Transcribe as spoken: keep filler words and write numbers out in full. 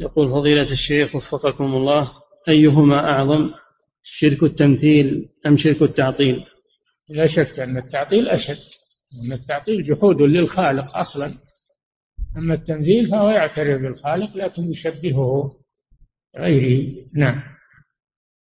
يقول فضيلة الشيخ وفقكم الله، أيهما أعظم، شرك التمثيل أم شرك التعطيل؟ لا شك أن التعطيل أشد، أن التعطيل جحود للخالق أصلا، أما التمثيل فهو يعترف بالخالق لكن يشبهه غيره. نعم.